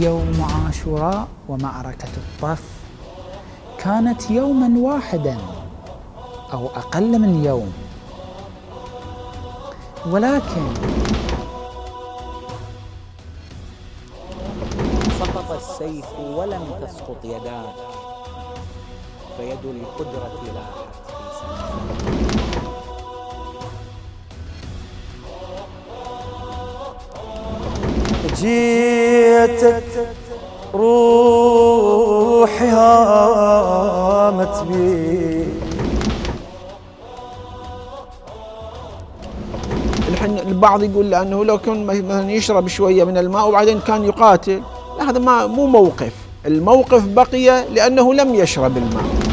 يوم عاشوراء ومعركة الطف كانت يوما واحدا أو أقل من يوم، ولكن سقط السيف ولم تسقط يداك، فيد القدرة لاحت في سماك. جيتك روحي هامت بي. الحين البعض يقول لأنه لو كان مثلا يشرب شوية من الماء وبعدين كان يقاتل، لا، هذا مو موقف. الموقف بقي لأنه لم يشرب الماء.